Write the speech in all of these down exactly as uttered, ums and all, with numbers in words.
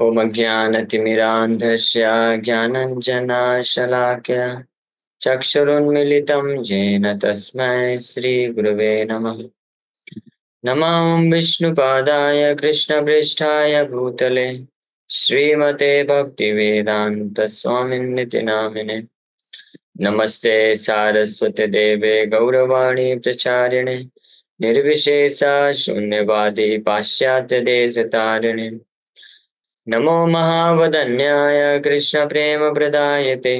ओम अज्ञानतिमिरान्धस्य ज्ञानाञ्जनशलाकया चक्षुरुन्मीलितं येन तस्मै श्रीगुरवे नमः। नमामि विष्णुपादाय कृष्णपृष्ठाय भूतले श्रीमते भक्तिवेदान्तस्वामिन्ति नामिने। नमस्ते सारस्वती देवे गौरवाणी प्रचारिणे निर्विशेषा शून्यवादी पाश्चात्य देशतारिणे। नमो महावदन्याय कृष्ण प्रेम प्रदायते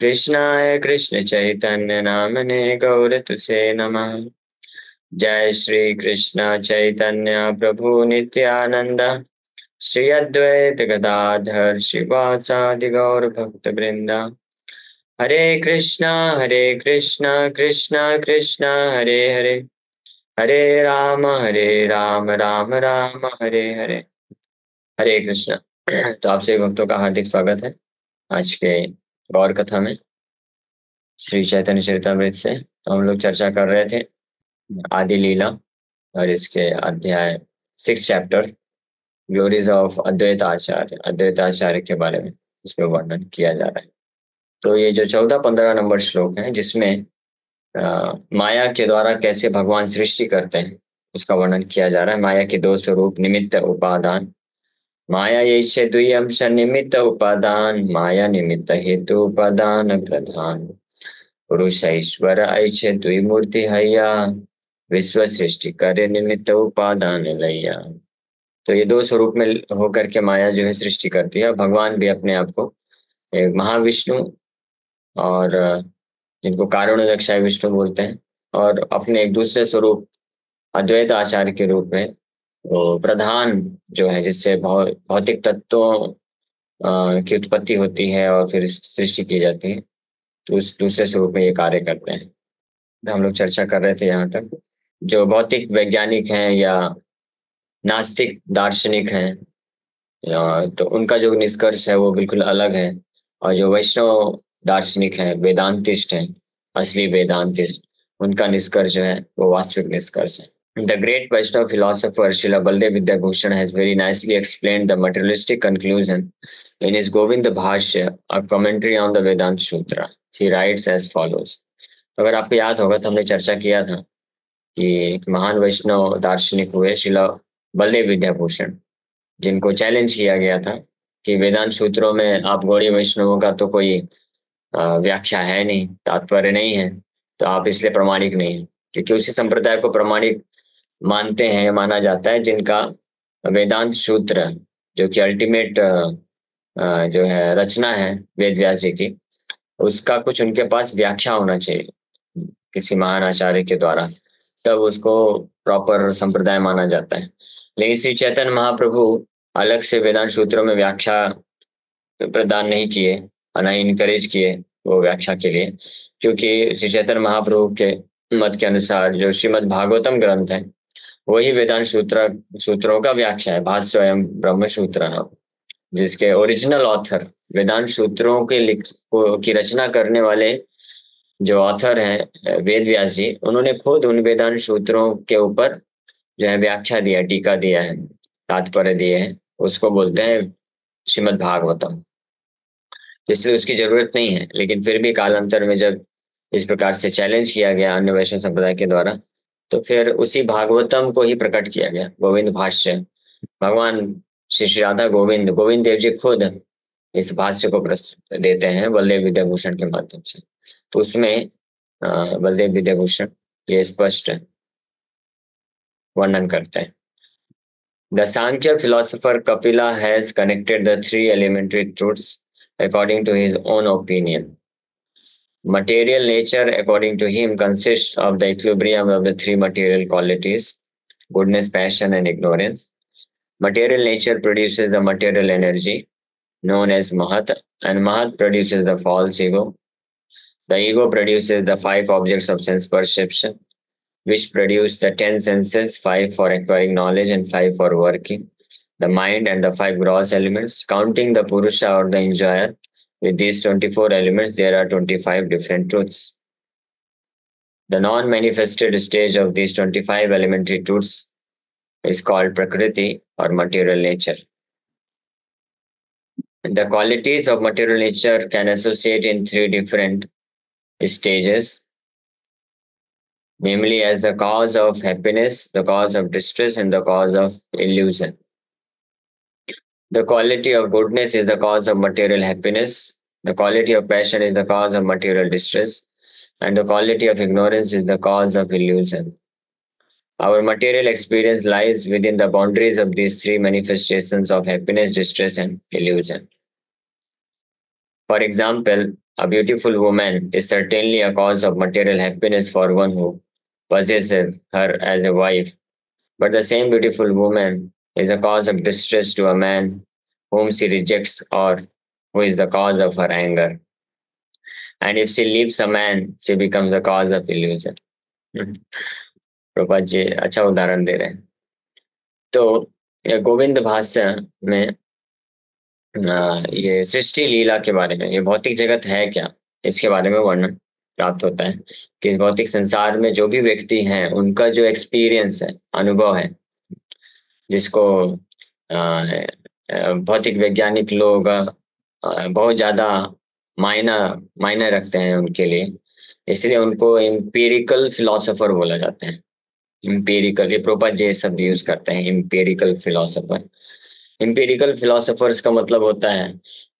कृष्णाय कृष्ण चैतन्य नामने गौर तुसे नमः। जय श्री कृष्ण चैतन्य प्रभु नित्यानंद श्री अद्वैत गदाधर शिवासादि गौर भक्त वृंदा। हरे कृष्णा हरे कृष्णा कृष्णा कृष्णा हरे हरे, हरे राम हरे राम राम राम हरे हरे, हरे कृष्णा। तो आप सभी भक्तों का हार्दिक स्वागत है आज के गौर कथा में श्री चैतन्य चरितामृत से। तो हम लोग चर्चा कर रहे थे आदि लीला और इसके अध्याय six chapter glories of Advaita Acharya, Advaita Acharya के बारे में इसमें वर्णन किया जा रहा है। तो ये जो चौदह पंद्रह नंबर श्लोक है जिसमें आ, माया के द्वारा कैसे भगवान सृष्टि करते हैं उसका वर्णन किया जा रहा है। माया के दो स्वरूप निमित्त उपादान, माया ये दुई अंश निमित्त उपादान, माया निमित्त हेतु उपादान प्रधान। पुरुष ईश्वर ऐसे दुई मूर्ति हैया, विश्व सृष्टि करे निमित्त उपादान लैया। तो ये दो स्वरूप में होकर के माया जो है सृष्टि करती है। भगवान भी अपने आप को एक महाविष्णु और जिनको कारुण्यदक्षाय विष्णु बोलते हैं और अपने एक दूसरे स्वरूप अद्वैत आचार्य के रूप में वो प्रधान जो है जिससे भौतिक तत्वों की उत्पत्ति होती है और फिर सृष्टि की जाती है, तो उस दूसरे स्वरूप में ये कार्य करते हैं। तो हम लोग चर्चा कर रहे थे यहाँ तक जो भौतिक वैज्ञानिक हैं या नास्तिक दार्शनिक हैं तो उनका जो निष्कर्ष है वो बिल्कुल अलग है, और जो वैष्णव दार्शनिक हैं वेदांतिस्ट हैं असली वेदांतिस्ट उनका निष्कर्ष जो है वो वास्तविक निष्कर्ष है। The great Vaishnava philosopher Śrīla Baladeva Vidyābhūṣaṇa has very nicely explained the materialistic conclusion in his Govinda Bhasha, a commentary on the Vedanta Sutra. He writes as follows. अगर आपको याद होगा तो हमने चर्चा किया था कि महान वैष्णव दार्शनिक हुए श्रीला बलदेव विद्याभूषण, जिनको चैलेंज किया गया था कि वेदांत सूत्रों में आप गौड़ी वैष्णवों का तो कोई व्याख्या है नहीं, तात्पर्य नहीं है, तो आप इसलिए प्रमाणिक नहीं है, क्योंकि उसी संप्रदाय को प्रमाणिक मानते हैं, माना जाता है जिनका वेदांत सूत्र जो कि अल्टीमेट जो है रचना है वेद व्यास जी की, उसका कुछ उनके पास व्याख्या होना चाहिए किसी महान आचार्य के द्वारा, तब उसको प्रॉपर संप्रदाय माना जाता है। लेकिन श्री चैतन्य महाप्रभु अलग से वेदांत सूत्रों में व्याख्या प्रदान नहीं किए और ना ही इनकरेज किए वो व्याख्या के लिए, क्योंकि श्री चैतन्य महाप्रभु के मत के अनुसार जो श्रीमद भागवतम ग्रंथ है वही वेदांत सूत्र सूत्रों का व्याख्या है। भाष्य स्वयं ब्रह्म सूत्र है जिसके ओरिजिनल ऑथर वेदांत सूत्रों के लिख की रचना करने वाले जो ऑथर हैं वेद व्यास जी, उन्होंने खुद उन वेदांत सूत्रों के ऊपर जो है व्याख्या दिया, टीका दिया है, तात्पर्य दिए हैं, उसको बोलते हैं श्रीमद भागवतम, इसलिए उसकी जरूरत नहीं है। लेकिन फिर भी कालांतर में जब इस प्रकार से चैलेंज किया गया अन्य वैष्णव संप्रदाय के द्वारा, तो फिर उसी भागवतम को ही प्रकट किया गया गोविंद भाष्य। भगवान श्री श्री राधा गोविंद गोविंद देव जी खुद इस भाष्य को प्रस्तुत देते हैं बलदेव विद्याभूषण के माध्यम से। तो उसमें बलदेव विद्याभूषण ये स्पष्ट वर्णन करते हैं। The Sankhya philosopher Kapila has connected the three elementary truths according to his own opinion. Material nature, according to him, consists of the equilibrium of the three material qualities, goodness, passion, and ignorance. Material nature produces the material energy, known as mahat, and mahat produces the false ego. The ego produces the five objects of sense perception, which produce the ten senses, five for acquiring knowledge and five for working, the mind and the five gross elements. Counting the purusha or the enjoyer, with these twenty-four elements, there are twenty-five different truths. The non-manifested stage of these twenty-five elementary truths is called Prakriti or material nature. The qualities of material nature can associate in three different stages, namely as the cause of happiness, the cause of distress, and the cause of illusion. The quality of goodness is the cause of material happiness, the quality of passion is the cause of material distress, and the quality of ignorance is the cause of illusion. Our material experience lies within the boundaries of these three manifestations of happiness, distress, and illusion. For example, a beautiful woman is certainly a cause of material happiness for one who possesses her as a wife, but the same beautiful woman is a cause of distress to a man whom she rejects or who is the cause of her anger. And if she leaves a man, she becomes a cause of illusion. Prabhupada ji अच्छा उदाहरण दे रहे हैं। तो गोविंद भाष्य में ये सृष्टि लीला के बारे में, ये भौतिक जगत है क्या, इसके बारे में वर्णन प्राप्त होता है कि इस भौतिक संसार में जो भी व्यक्ति हैं उनका जो एक्सपीरियंस है, अनुभव है, जिसको भौतिक वैज्ञानिक लोग बहुत ज्यादा मायना मायने रखते हैं उनके लिए, इसलिए उनको एम्पेरिकल फिलोसोफर बोला जाता है। एम्पेरिकल, ये प्रोपर जे शब्द यूज करते हैं, एम्पेरिकल फिलोसोफर। एम्पेरिकल फिलोसोफर्स का मतलब होता है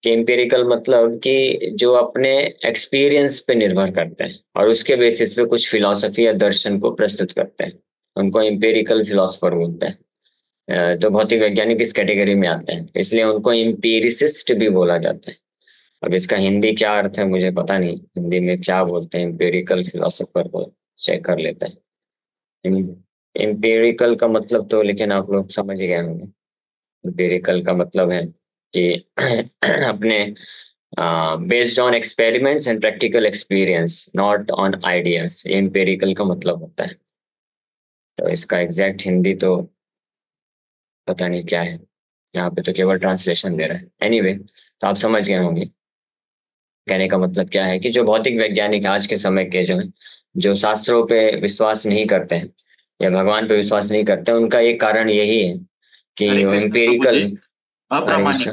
कि एम्पेरिकल मतलब कि जो अपने एक्सपीरियंस पे निर्भर करते हैं और उसके बेसिस पे कुछ फिलोसफी या दर्शन को प्रस्तुत करते हैं, उनको एम्पेरिकल फिलोसोफर बोलते हैं। तो भौतिक वैज्ञानिक इस कैटेगरी में आते हैं, इसलिए उनको एम्पेरिसिस्ट भी बोला जाता है। अब इसका हिंदी क्या अर्थ है मुझे पता नहीं, हिंदी में क्या बोलते हैं एम्पेरिकल फिलोसोफर को चेक कर लेते हैं। एम्पेरिकल का मतलब तो लेकिन आप लोग समझ गए होंगे। एम्पेरिकल का मतलब है कि अपने based on experiments and practical experience, not on ideas, empirical का मतलब होता है। तो इसका एग्जैक्ट हिंदी तो पता नहीं क्या है, यहाँ पे तो केवल ट्रांसलेशन दे रहा है। एनीवे, तो आप समझ गए होंगे। कहने का मतलब क्या है कि जो भौतिक वैज्ञानिक आज के समय के जो हैं, जो शास्त्रों पे विश्वास नहीं करते हैं या भगवान पे विश्वास नहीं करते हैं, उनका एक कारण यही है कि एम्पेरिकल अप्रमाणिक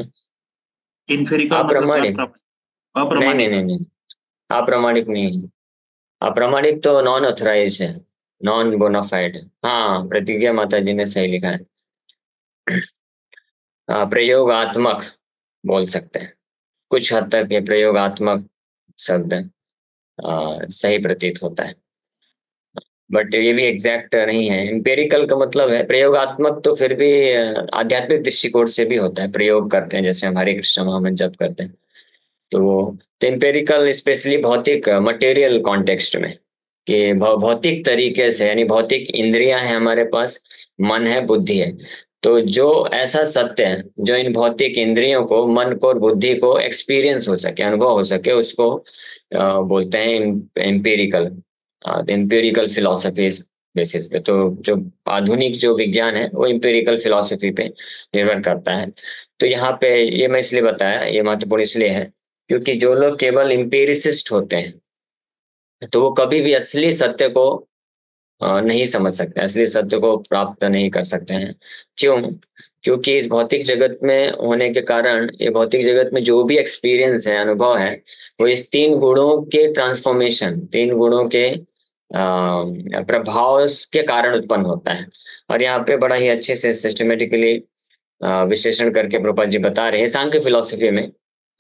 नहीं नहीं नहीं अप्रमाणिक नहीं अप्रमाणिक तो नॉन ऑथराइज है, नॉन बोनाफाइड। हाँ, प्रतिज्ञा माता जी ने सही लिखा है, प्रयोगात्मक बोल सकते हैं कुछ हद तक। ये प्रयोगात्मक शब्द सही प्रतीत होता है, बट ये भी एग्जैक्ट नहीं है। एम्पेरिकल का मतलब है प्रयोगात्मक, तो फिर भी आध्यात्मिक दृष्टिकोण से भी होता है, प्रयोग करते हैं, जैसे हम हरे कृष्ण महामंत्र जप करते हैं, तो वो तो एम्पेरिकल स्पेशली भौतिक मटेरियल कॉन्टेक्स्ट में कि भौतिक तरीके से, यानी भौतिक इंद्रियां हैं हमारे पास, मन है, बुद्धि है, तो जो ऐसा सत्य है जो इन भौतिक इंद्रियों को, मन को और बुद्धि को एक्सपीरियंस हो सके, अनुभव हो सके, उसको बोलते हैं एम्पेरिकल एम्पेरिकल फिलोसफी। इस बेसिस पे तो जो आधुनिक जो विज्ञान है वो एम्पेरिकल फिलोसफी पे निर्भर करता है। तो यहाँ पे ये मैं इसलिए बताया, ये महत्वपूर्ण इसलिए है क्योंकि जो लोग केवल एम्पेरिसिस्ट होते हैं तो वो कभी भी असली सत्य को नहीं समझ सकते, असली सत्य को प्राप्त नहीं कर सकते हैं। क्यों? क्योंकि इस भौतिक जगत में होने के कारण, ये भौतिक जगत में जो भी एक्सपीरियंस है, अनुभव है, वो इस तीन गुणों के ट्रांसफॉर्मेशन, तीन गुणों के प्रभाव के कारण उत्पन्न होता है। और यहाँ पे बड़ा ही अच्छे से सिस्टमेटिकली विश्लेषण करके प्रभुपाद जी बता रहे हैं। सांख्य फिलोसफी में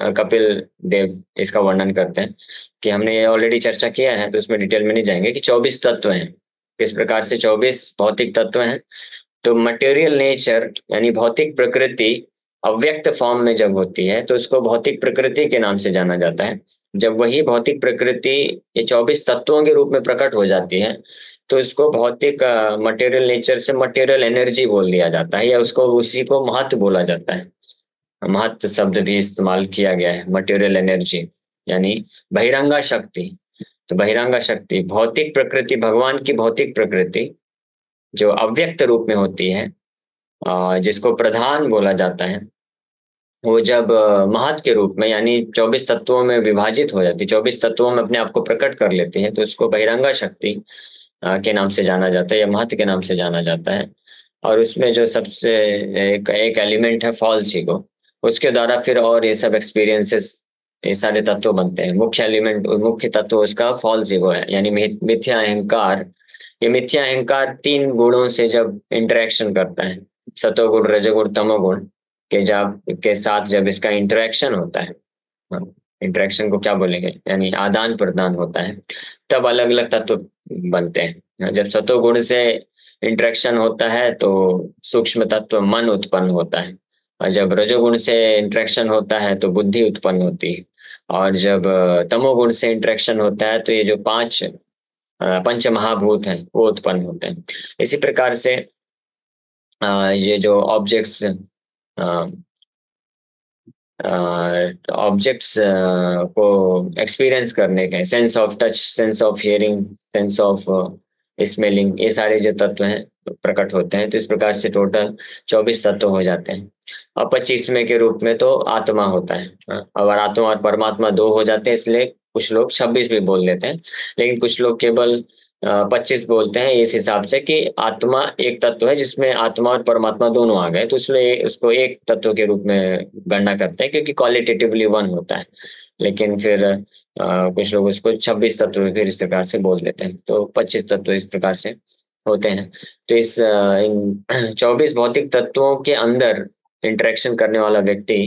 कपिल देव इसका वर्णन करते हैं कि हमने ऑलरेडी चर्चा किया है, तो उसमें डिटेल में नहीं जाएंगे कि चौबीस तत्व हैं, किस प्रकार से चौबीस भौतिक तत्व हैं। तो मटेरियल नेचर यानी भौतिक प्रकृति अव्यक्त फॉर्म में जब होती है तो उसको भौतिक प्रकृति के नाम से जाना जाता है। जब वही भौतिक प्रकृति ये चौबीस तत्वों के रूप में प्रकट हो जाती है तो उसको भौतिक मटेरियल नेचर से मटेरियल एनर्जी बोल दिया जाता है, या उसको उसी को महत्व बोला जाता है। महत्व शब्द भी इस्तेमाल किया गया है, मटेरियल एनर्जी यानी बहिरंगा शक्ति। तो बहिरंगा शक्ति, भौतिक प्रकृति, भगवान की भौतिक प्रकृति जो अव्यक्त रूप में होती है, जिसको प्रधान बोला जाता है, वो जब महत के रूप में यानी चौबीस तत्वों में विभाजित हो जाती है, चौबीस तत्वों में अपने आप को प्रकट कर लेती है, तो उसको बहिरंगा शक्ति के नाम से जाना जाता है या महत के नाम से जाना जाता है। और उसमें जो सबसे एक, एक एलिमेंट है फॉल्स ईगो, उसके द्वारा फिर और ये सब एक्सपीरियंसेस, ये सारे तत्व बनते हैं। मुख्य एलिमेंट, मुख्य तत्व उसका फॉल्स ईगो है, यानी मिथ्या अहंकार। ये मिथ्या अहंकार तीन गुणों से जब इंटरेक्शन करता है, सतोगुण, रजोगुण, तमोगुण के जब के साथ जब इसका इंटरेक्शन होता है, इंटरेक्शन को क्या बोलेंगे, यानी आदान प्रदान होता है, तब अलग अलग तत्व बनते हैं। जब सतोगुण से इंटरेक्शन होता है तो सूक्ष्म तत्व मन उत्पन्न होता है, और जब रजोगुण से इंटरेक्शन होता है तो बुद्धि उत्पन्न होती है, और जब तमोगुण से इंटरेक्शन होता है तो ये जो पांच पंच महाभूत हैं वो उत्पन्न होते हैं। इसी प्रकार से ये जो ऑब्जेक्ट्स ऑब्जेक्ट्स को एक्सपीरियंस करने के, sense of touch, sense of hearing, sense of smelling, ये सारे जो तत्व हैं प्रकट होते हैं। तो इस प्रकार से टोटल चौबीस तत्व हो जाते हैं। और पच्चीसवें के रूप में तो आत्मा होता है। अब आत्मा और परमात्मा दो हो जाते हैं, इसलिए कुछ लोग छब्बीस भी बोल लेते हैं, लेकिन कुछ लोग केवल पच्चीस बोलते हैं इस हिसाब से कि आत्मा एक तत्व है जिसमें आत्मा और परमात्मा दोनों आ गए, तो इसलिए उसको एक तत्व के रूप में गणना करते हैं क्योंकि क्वालिटेटिवली वन होता है। लेकिन फिर Uh, कुछ लोग उसको छब्बीस तत्व फिर इस प्रकार से बोल देते हैं। तो पच्चीस तत्व इस प्रकार से होते हैं। तो इस इन चौबीस भौतिक तत्वों के अंदर इंटरेक्शन करने वाला व्यक्ति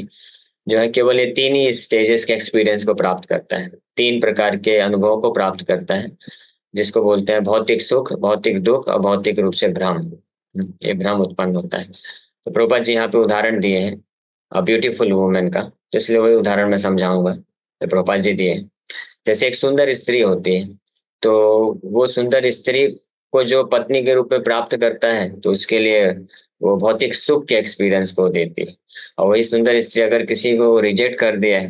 जो है केवल ये तीन ही स्टेजेस के एक्सपीरियंस को प्राप्त करता है, तीन प्रकार के अनुभव को प्राप्त करता है, जिसको बोलते हैं भौतिक सुख, भौतिक दुख और भौतिक रूप से भ्रम। ये भ्रम उत्पन्न होता है। तो प्रभुपाद जी यहाँ पे उदाहरण दिए हैं अ ब्यूटीफुल वुमेन का, इसलिए वही उदाहरण मैं समझाऊंगा। तो प्रभुपाद जी दिए, जैसे एक सुंदर स्त्री होती है, तो वो सुंदर स्त्री को जो पत्नी के रूप में प्राप्त करता है तो उसके लिए वो भौतिक सुख के एक्सपीरियंस को देती है, और वही सुंदर स्त्री अगर किसी को रिजेक्ट कर दिया है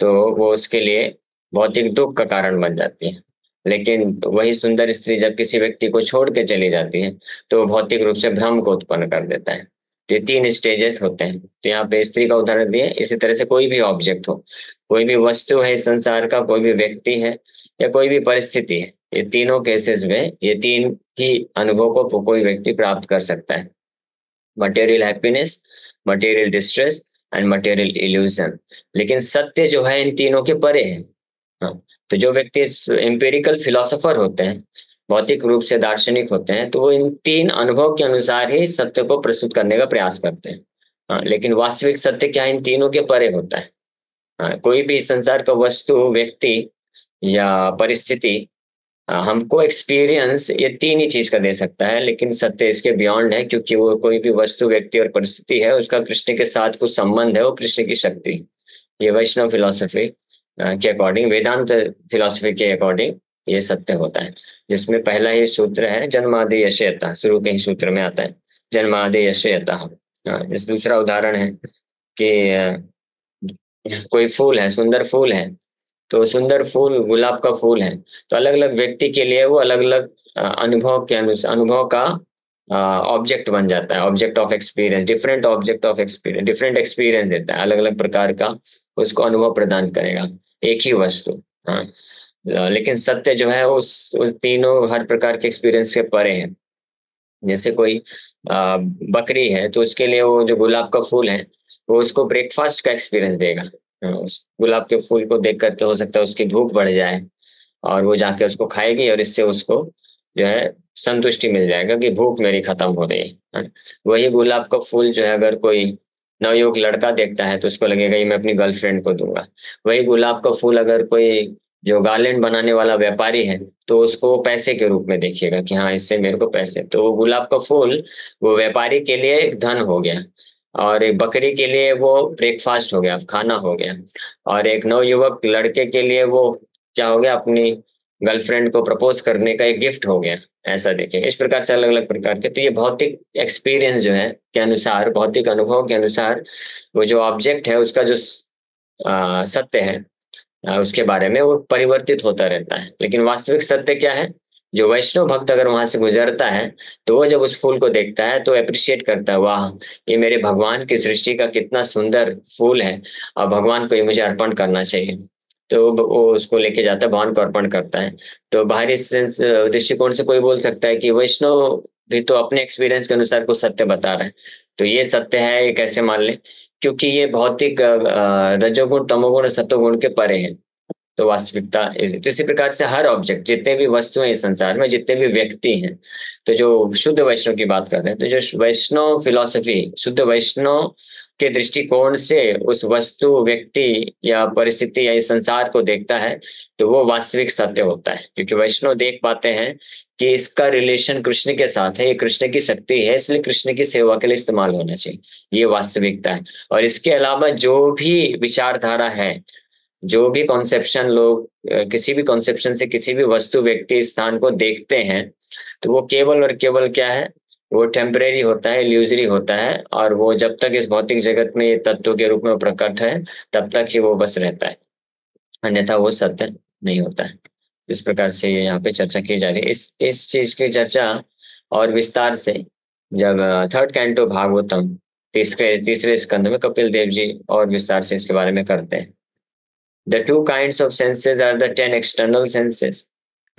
तो वो उसके लिए भौतिक दुख का कारण बन जाती है। लेकिन वही सुंदर स्त्री जब किसी व्यक्ति को छोड़ के चली जाती है तो भौतिक रूप से भ्रम को उत्पन्न कर देता है। ये तीन स्टेजेस होते हैं। तो यहाँ पे स्त्री का उदाहरण दिए। इसी तरह से कोई भी ऑब्जेक्ट हो, कोई भी वस्तु है संसार का, कोई भी व्यक्ति है या कोई भी परिस्थिति है, ये तीनों केसेस में ये तीन ही अनुभव को कोई व्यक्ति प्राप्त कर सकता है। Material happiness, material distress and material illusion. लेकिन सत्य जो है इन तीनों के परे है। तो जो व्यक्ति एम्पिरिकल फिलोसोफर होते हैं, भौतिक रूप से दार्शनिक होते हैं, तो वो इन तीन अनुभव के अनुसार ही सत्य को प्रस्तुत करने का प्रयास करते हैं। लेकिन वास्तविक सत्य क्या है, इन तीनों के परे होता है। कोई भी संसार का वस्तु, व्यक्ति या परिस्थिति हमको एक्सपीरियंस ये तीन ही चीज का दे सकता है, लेकिन सत्य इसके बियॉन्ड है, क्योंकि वो कोई भी वस्तु, व्यक्ति और परिस्थिति है उसका कृष्ण के साथ कुछ संबंध है, वो कृष्ण की शक्ति। ये वैष्णव फिलॉसफी के अकॉर्डिंग, वेदांत फिलॉसफी के अकॉर्डिंग ये सत्य होता है, जिसमें पहला ही सूत्र है जन्मादि यशयता, शुरू के ही सूत्र में आता है जन्मादि यशयता। इस दूसरा उदाहरण है कि कोई फूल है, सुंदर फूल है, तो सुंदर फूल गुलाब का फूल है, तो अलग अलग व्यक्ति के लिए वो अलग अलग अनुभव के अनुसार अनुभव का ऑब्जेक्ट बन जाता है, object of experience, different object of experience, different experience देता है, अलग अलग प्रकार का उसको अनुभव प्रदान करेगा एक ही वस्तु। हाँ, लेकिन सत्य जो है उस तीनों हर प्रकार के एक्सपीरियंस के परे हैं। जैसे कोई आ, बकरी है, तो उसके लिए वो जो गुलाब का फूल है वो उसको ब्रेकफास्ट का एक्सपीरियंस देगा। उस गुलाब के फूल को देख करके हो सकता है उसकी भूख बढ़ जाए और वो जाके उसको खाएगी, और इससे उसको जो है संतुष्टि मिल जाएगा कि भूख मेरी खत्म हो रही है। वही गुलाब का फूल जो है अगर कोई नवयुवक लड़का देखता है तो उसको लगेगा ये मैं अपनी गर्लफ्रेंड को दूंगा। वही गुलाब का फूल अगर कोई जो गार्लैंड बनाने वाला व्यापारी है तो उसको पैसे के रूप में देखिएगा कि हाँ इससे मेरे को पैसे। तो वो गुलाब का फूल वो व्यापारी के लिए एक धन हो गया, और एक बकरी के लिए वो ब्रेकफास्ट हो गया, खाना हो गया, और एक नवयुवक लड़के के लिए वो क्या हो गया, अपनी गर्लफ्रेंड को प्रपोज करने का एक गिफ्ट हो गया। ऐसा देखें, इस प्रकार से अलग अलग प्रकार के। तो ये भौतिक एक्सपीरियंस जो है के अनुसार, भौतिक अनुभव के अनुसार वो जो ऑब्जेक्ट है उसका जो आ, सत्य है उसके बारे में वो परिवर्तित होता रहता है। लेकिन वास्तविक सत्य क्या है, जो वैष्णव भक्त अगर वहां से गुजरता है तो वो जब उस फूल को देखता है तो अप्रिशिएट करता है, वाह ये मेरे भगवान की सृष्टि का कितना सुंदर फूल है, और भगवान को ये मुझे अर्पण करना चाहिए। तो वो उसको लेके जाता है, भगवान को अर्पण करता है। तो बाहरी दृष्टिकोण से कोई बोल सकता है कि वैष्णव भी तो अपने एक्सपीरियंस के अनुसार कुछ सत्य बता रहा है, तो ये सत्य है ये कैसे मान ले। क्योंकि ये भौतिक रजोगुण तमोगुण और सतोगुण के परे है। तो वास्तविकता इसी प्रकार से हर ऑब्जेक्ट, जितने भी वस्तुएं इस संसार में, जितने भी व्यक्ति हैं, तो जो शुद्ध वैष्णव की बात कर रहे हैं, तो जो वैष्णव फिलॉसफी, शुद्ध वैष्णव के दृष्टिकोण से उस वस्तु, व्यक्ति या परिस्थिति या इस संसार को देखता है तो वो वास्तविक सत्य होता है, क्योंकि वैष्णव देख पाते हैं कि इसका रिलेशन कृष्ण के साथ है, ये कृष्ण की शक्ति है, इसलिए कृष्ण की सेवा के लिए इस्तेमाल होना चाहिए। ये वास्तविकता है। और इसके अलावा जो भी विचारधारा है, जो भी कॉन्सेप्शन लोग किसी भी कॉन्सेप्शन से किसी भी वस्तु, व्यक्ति, स्थान को देखते हैं, तो वो केवल और केवल क्या है, वो टेम्परेरी होता है, इल्यूजरी होता है, और वो जब तक इस भौतिक जगत में ये तत्व के रूप में प्रकट है तब तक ही वो बस रहता है, अन्यथा वो सत्य नहीं होता है। इस प्रकार से ये यहाँ पे चर्चा की जा रही है। इस इस चीज की चर्चा और विस्तार से जब थर्ड कैंटो भागवतम तीसरे तीसरे स्कंद में कपिल देव जी और विस्तार से इसके बारे में करते हैं। The two kinds of senses are the ten external senses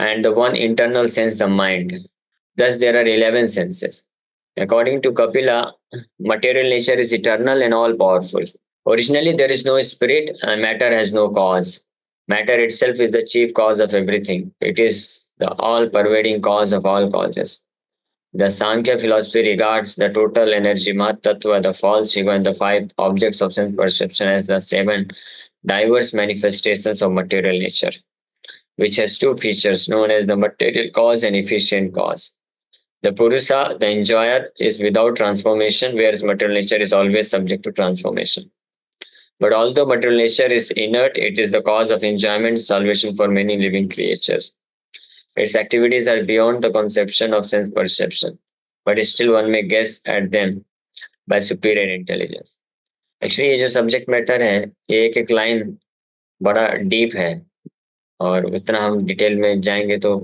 and the one internal sense, the mind. Thus, there are eleven senses. According to Kapila, material nature is eternal and all-powerful. Originally, there is no spirit and matter has no cause. Matter itself is the chief cause of everything. It is the all-pervading cause of all causes. The Sankhya philosophy regards the total energy, mat, tattva, the false ego, and the five objects of sense perception as the seven diverse manifestations of material nature, which has two features known as the material cause and efficient cause. The Purusa, the enjoyer, is without transformation, whereas material nature is always subject to transformation. But although material nature is inert, it is the cause of enjoyment, salvation for many living creatures. Its activities are beyond the conception of sense perception, but still one may guess at them by superior intelligence. Actually ये जो subject matter है, ये एक एक line बड़ा deep है और उतना हम डिटेल में जाएंगे तो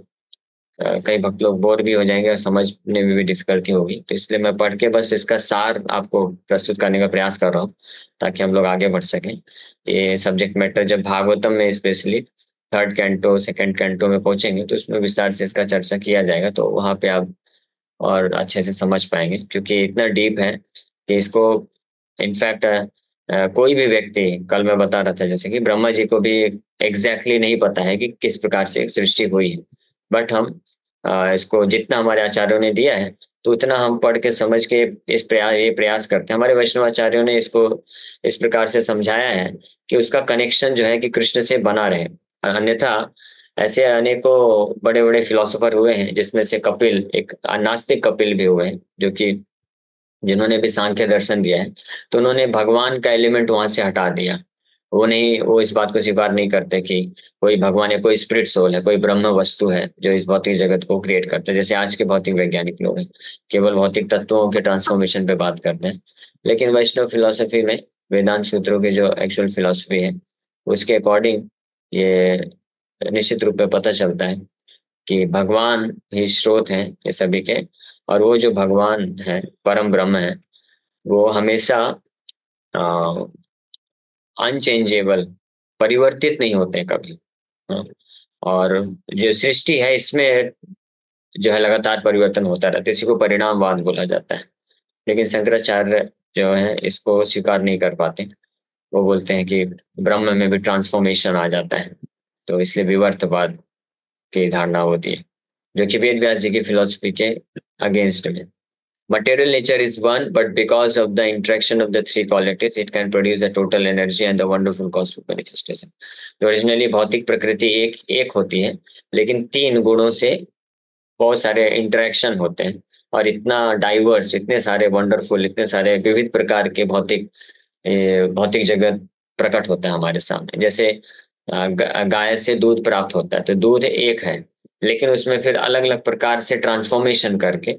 कई भक्त लोग बोर भी हो जाएंगे और समझने में भी डिफिकल्टी होगी। तो इसलिए मैं पढ़ के बस इसका सार आपको प्रस्तुत करने का प्रयास कर रहा हूँ ताकि हम लोग आगे बढ़ सकें। ये सब्जेक्ट मैटर जब भागवतम में specially third canto, second canto में पहुँचेंगे तो उसमें विस्तार से इसका चर्चा किया जाएगा, तो वहाँ पे आप और अच्छे से समझ पाएंगे, क्योंकि इतना डीप है कि इसको इनफैक्ट uh, uh, कोई भी व्यक्ति, कल मैं बता रहा था जैसे कि ब्रह्मा जी को भी एग्जैक्टली नहीं पता है कि किस प्रकार से सृष्टि हुई है, बट हम uh, इसको जितना हमारे आचार्यों ने दिया है तो उतना हम पढ़ के समझ के इस प्रयास ये प्रयास करते हैं। हमारे वैष्णव आचार्यों ने इसको इस प्रकार से समझाया है कि उसका कनेक्शन जो है कि कृष्ण से बना रहे, अन्यथा ऐसे अनेकों बड़े बड़े फिलोसोफर हुए हैं जिसमें से कपिल, एक नास्तिक कपिल भी हुए हैं जो कि जिन्होंने भी सांख्य दर्शन दिया है, तो उन्होंने भगवान का एलिमेंट वहां से हटा दिया। वो नहीं, वो इस बात को स्वीकार नहीं करते कि कोई भगवान है, कोई स्पिरिट सोल है, कोई ब्रह्म वस्तु है जो इस भौतिक जगत को क्रिएट करते हैं। जैसे आज के भौतिक वैज्ञानिक लोग हैं, केवल भौतिक तत्वों के ट्रांसफॉर्मेशन पे बात करते हैं। लेकिन वैष्णव फिलॉसफी में, वेदांत सूत्रों की जो एक्चुअल फिलॉसफी है, उसके अकॉर्डिंग ये निश्चित रूप में पता चलता है कि भगवान ही स्रोत है ये सभी के, और वो जो भगवान है, परम ब्रह्म है, वो हमेशा अनचेंजेबल, परिवर्तित नहीं होते कभी। और जो सृष्टि है इसमें जो है लगातार परिवर्तन होता रहता है, इसी को परिणामवाद बोला जाता है। लेकिन शंकराचार्य जो है इसको स्वीकार नहीं कर पाते, वो बोलते हैं कि ब्रह्म में भी ट्रांसफॉर्मेशन आ जाता है, तो इसलिए विवर्तवाद की धारणा होती है जो कि वेद व्यास जी की फिलॉसफी के अगेंस्ट में। Material nature is one, but because of the interaction of the three qualities, it can produce the total energy and the wonderful cosmic manifestation. Originally भौतिक प्रकृति एक एक होती है, लेकिन तीन गुणों से बहुत सारे इंटरेक्शन होते हैं और इतना डाइवर्स, इतने सारे वंडरफुल, इतने सारे विविध प्रकार के भौतिक भौतिक जगत प्रकट होता है हमारे सामने। जैसे गाय से दूध प्राप्त होता है, तो दूध एक है, लेकिन उसमें फिर अलग अलग प्रकार से ट्रांसफॉर्मेशन करके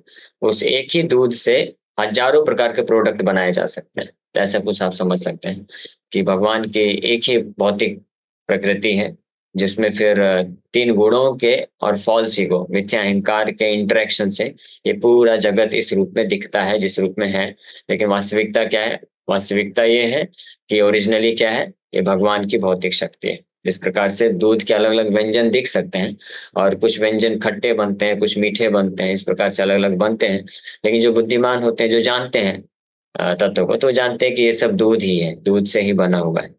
उस एक ही दूध से हजारों प्रकार के प्रोडक्ट बनाए जा सकते हैं। तो ऐसा कुछ आप समझ सकते हैं कि भगवान के एक ही भौतिक प्रकृति है जिसमें फिर तीन गुणों के और फॉल्स ईगो, मिथ्या अहंकार के इंटरेक्शन से ये पूरा जगत इस रूप में दिखता है जिस रूप में है। लेकिन वास्तविकता क्या है? वास्तविकता ये है कि ओरिजिनली क्या है, ये भगवान की भौतिक शक्ति है। जिस प्रकार से दूध के अलग अलग व्यंजन दिख सकते हैं और कुछ व्यंजन खट्टे बनते हैं, कुछ मीठे बनते हैं, इस प्रकार से अलग अलग बनते हैं, लेकिन जो बुद्धिमान होते हैं, जो जानते हैं, तत्व को, तो जानते हैं कि ये सब दूध ही है, दूध से ही बना हुआ है.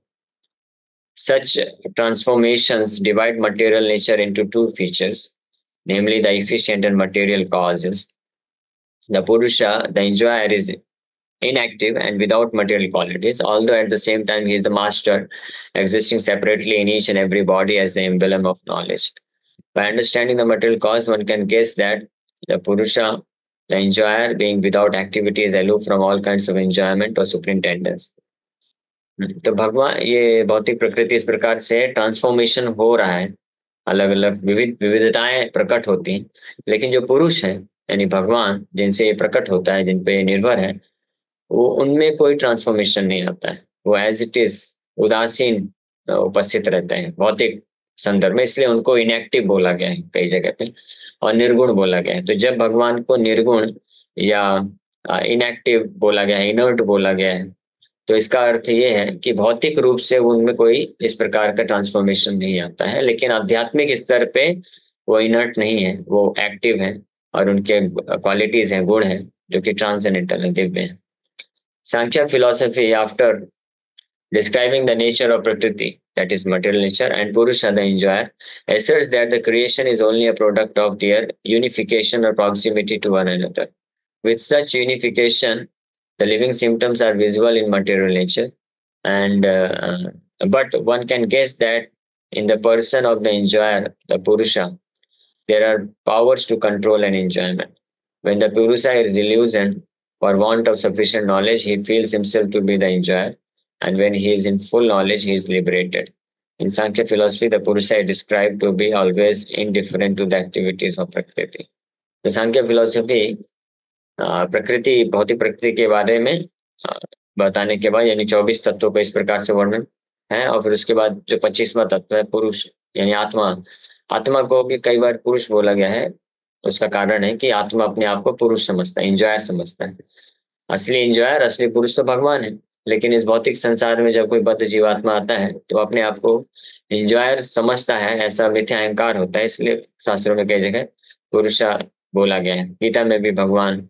Such transformations divide material nature into two features, namely the efficient and material causes. The Purusha, the enjoyer, is inactive and without material qualities, although at the same time he is the master, existing separately in each and every body as the emblem of knowledge. By understanding the material cause, one can guess that the Purusha, the enjoyer, being without activity, is aloof from all kinds of enjoyment or superintendence. तो भगवान ये भौतिक प्रकृति इस प्रकार से transformation हो रहा है, अलग अलग विविध विविधताएं प्रकट होती हैं, लेकिन जो पुरुष है यानी भगवान जिनसे ये प्रकट होता है, जिन पे ये निर्भर है, वो उनमें कोई ट्रांसफॉर्मेशन नहीं आता है, वो एज इट इज उदासीन उपस्थित रहते हैं भौतिक संदर्भ में, इसलिए उनको इनएक्टिव बोला गया है कई जगह पे और निर्गुण बोला गया है. तो जब भगवान को निर्गुण या इनएक्टिव बोला गया है, इनर्ट बोला गया है, तो इसका अर्थ ये है कि भौतिक रूप से उनमें कोई इस प्रकार का ट्रांसफॉर्मेशन नहीं आता है, लेकिन आध्यात्मिक स्तर पे वो इनर्ट नहीं है, वो एक्टिव है और उनके क्वालिटीज हैं, गुण हैं, जो कि ट्रांसेंडेंटल हैं, दिव्य हैं. Sankhya philosophy, after describing the nature of Prakriti, that is material nature, and Purusha, the enjoyer, asserts that the creation is only a product of their unification or proximity to one another. With such unification, the living symptoms are visible in material nature, and uh, but one can guess that in the person of the enjoyer, the Purusha, there are powers to control and enjoyment. When the Purusha is delusioned for want of sufficient knowledge, he feels himself to be the enjoyer, and when he is in full knowledge, he is liberated. In Sankhya philosophy, the Purusha is described to be always indifferent to the activities of Prakriti. The Sankhya philosophy प्रकृति भौतिक प्रकृति के बारे में बताने के बाद यानी चौबीस तत्वों को इस प्रकार से वर्णन है, और फिर उसके बाद जो पच्चीसवां तत्व है पुरुष यानी आत्मा, आत्मा को भी कई बार पुरुष बोला गया है. उसका कारण है कि आत्मा अपने आप को पुरुष समझता है, एंजॉयर समझता है. असली एंजॉयर, असली पुरुष तो भगवान है, लेकिन इस भौतिक संसार में जब कोई बद्ध जीवात्मा आता है तो अपने आप को एंजॉयर समझता है, ऐसा मिथ्या अहंकार होता है, इसलिए शास्त्रों में कई जगह पुरुषा बोला गया है. गीता में भी भगवान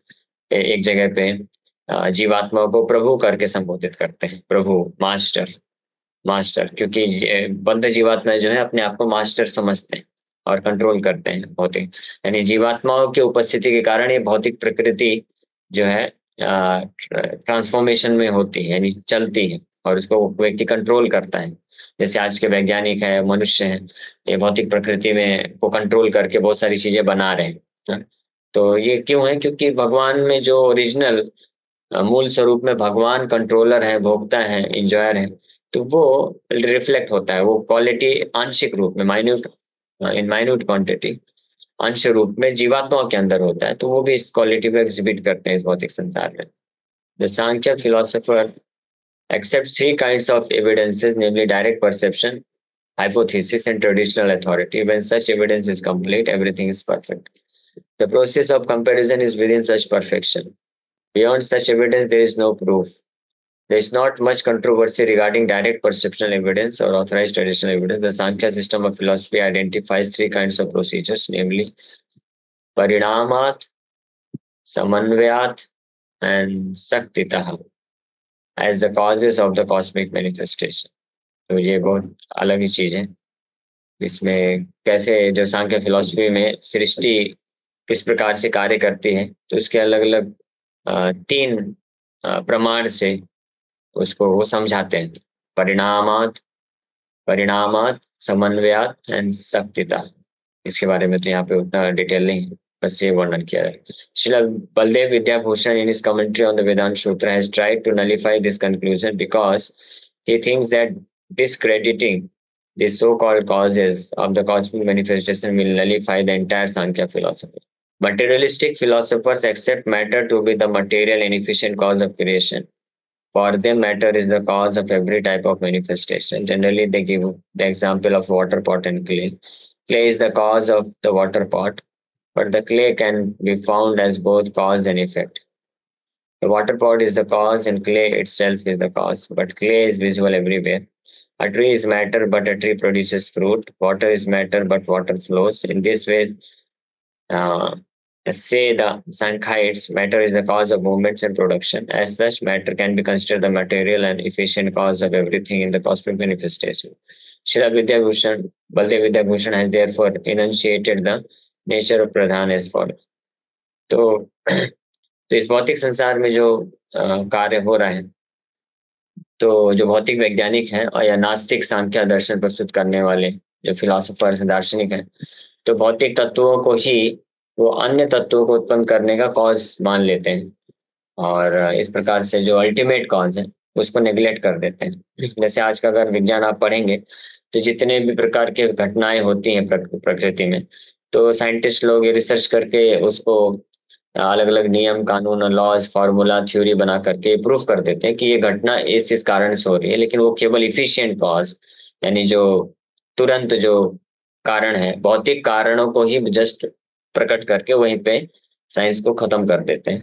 एक जगह पे जीवात्मा को प्रभु करके संबोधित करते हैं, प्रभु, मास्टर, मास्टर, क्योंकि बद्ध जीवात्मा जो है अपने आप को मास्टर समझते हैं और कंट्रोल करते हैं भौतिक, यानी जीवात्माओं की उपस्थिति के कारण ये भौतिक प्रकृति जो है ट्रांसफॉर्मेशन में होती है, यानी चलती है और उसको व्यक्ति कंट्रोल करता है. जैसे आज के वैज्ञानिक है, मनुष्य है, ये भौतिक प्रकृति में को कंट्रोल करके बहुत सारी चीजें बना रहे हैं. तो ये क्यों है? क्योंकि भगवान में जो ओरिजिनल मूल स्वरूप में भगवान कंट्रोलर है, भोक्ता है, एंजॉयर है, तो वो रिफ्लेक्ट होता है, वो क्वालिटी आंशिक रूप में, माइन्यूट इन माइन्यूट क्वांटिटी, अंश रूप में जीवात्मा के अंदर होता है, तो वो भी इस क्वालिटी को एग्जिबिट करते हैं इस भौतिक संसार में. The Sankhya philosopher accepts three kinds of evidences, namely direct perception, hypothesis and traditional authority. When such evidence is complete, everything is perfect. The process of comparison is within such perfection. Beyond such evidence, there is no proof. There is not much controversy regarding direct perceptual evidence or authorized traditional evidence. The Sankhya system of philosophy identifies three kinds of procedures, namely Parinamat, Samanvayat, and Saktitaha, as the causes of the cosmic manifestation. तो ये बहुत अलग ही चीज है. इसमें कैसे जो सांख्य philosophy में सृष्टि किस प्रकार से कार्य करती है, तो उसके अलग अलग तीन प्रमाण से उसको वो समझाते हैं, परिणामात, परिणामात, समन्वयात एंड सक्तिता. इसके बारे में तो यहाँ पे उतना डिटेल नहीं, बस ये वर्णन किया है. Srila Baladeva Vidyabhushana in his commentary on the Vedanta Sutra has tried to nullify this conclusion because he thinks that discrediting the so-called causes of the cosmic manifestation will nullify the entire Sankhya philosophy. Materialistic philosophers accept matter to be the material and efficient cause of creation. For them, matter is the cause of every type of manifestation. Generally, they give the example of water pot and clay. Clay is the cause of the water pot, but the clay can be found as both cause and effect. The water pot is the cause and clay itself is the cause, but clay is visible everywhere. A tree is matter, but a tree produces fruit. Water is matter, but water flows. In this way, uh, say the Sankhya, its matter is the cause of movements and production. As such, matter can be considered the material and efficient cause of everything in the cosmic manifestation. Śrīla Baladeva Vidyābhūṣaṇa has therefore enunciated the nature of Pradhan as follows. तो, तो इस भौतिक संसार में जो कार्य हो रहा है, तो जो भौतिक वैज्ञानिक हैं और या नास्तिक सांख्य दर्शन प्रस्तुत करने वाले जो फिलोसोफर्स दार्शनिक हैं, तो भौतिक तत्वों को ही वो अन्य तत्वों को उत्पन्न करने का कॉज मान लेते हैं और इस प्रकार से जो अल्टीमेट कॉज है उसको नेग्लेक्ट कर देते हैं। जैसे आज का अगर विज्ञान आप पढ़ेंगे तो जितने भी प्रकार के घटनाएं होती हैं प्रकृति में, तो साइंटिस्ट लोग ये रिसर्च करके उसको अलग अलग नियम कानून लॉज फार्मूला थ्योरी बना करके प्रूफ कर देते हैं कि ये घटना इस इस कारण से हो रही है, लेकिन वो केवल इफिशियंट कॉज यानी जो तुरंत जो कारण है भौतिक कारणों को ही जस्ट प्रकट करके वहीं पे साइंस को खत्म कर देते हैं।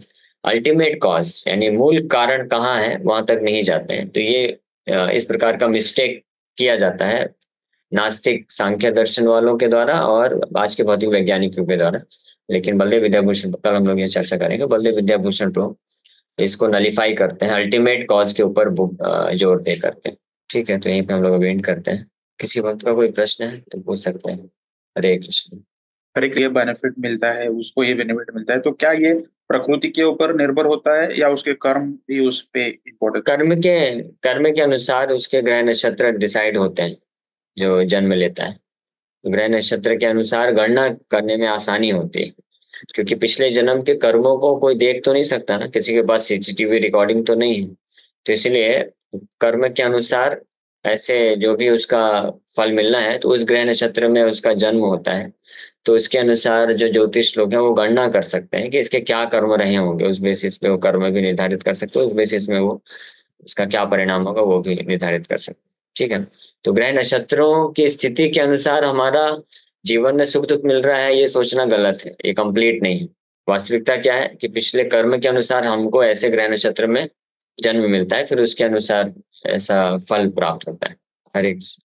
अल्टीमेट कॉज यानी मूल कारण कहाँ है वहां तक नहीं जाते हैं। तो ये इस प्रकार का मिस्टेक किया जाता है नास्तिक सांख्य दर्शन वालों के द्वारा और आज के भौतिक वैज्ञानिकों के द्वारा। लेकिन बलदेव विद्याभूषण पर हम लोग ये चर्चा करेंगे, बलदेव विद्याभूषण प्रो इसको नलीफाई करते हैं, अल्टीमेट कॉज के ऊपर जोर दे करते हैं। ठीक है, तो यहीं पे हम लोग अवेंट करते हैं। किसी भक्त का कोई प्रश्न है तो पूछ सकते हैं। हरे कृष्ण। हरे के लिए बेनिफिट मिलता है उसको ये बेनिफिट मिलता है, तो क्या ये प्रकृति के ऊपर निर्भर होता है या उसके कर्म भी उस पे इम्पोर्टेंट? कर्म के कर्म के अनुसार उसके ग्रह नक्षत्र डिसाइड होते हैं जो जन्म लेता है। ग्रह नक्षत्र के अनुसार गणना करने में आसानी होती है क्योंकि पिछले जन्म के कर्मों को कोई देख तो नहीं सकता ना, किसी के पास सीसीटीवी रिकॉर्डिंग तो नहीं है, तो इसलिए कर्म के अनुसार ऐसे जो भी उसका फल मिलना है तो उस ग्रह नक्षत्र में उसका जन्म होता है, तो इसके अनुसार जो ज्योतिष लोग हैं वो गणना कर सकते हैं कि इसके क्या कर्म रहे होंगे, उस बेसिस पे वो कर्म भी निर्धारित कर सकते हैं, उस बेसिस में वो उसका क्या परिणाम होगा वो भी निर्धारित कर सकते हैं। ठीक है, तो ग्रह नक्षत्रों की स्थिति के अनुसार हमारा जीवन में सुख दुख मिल रहा है ये सोचना गलत है, ये कंप्लीट नहीं है। वास्तविकता क्या है कि पिछले कर्म के अनुसार हमको ऐसे ग्रह नक्षत्र में जन्म मिलता है, फिर उसके अनुसार ऐसा फल प्राप्त होता है। हरे कृष्ण।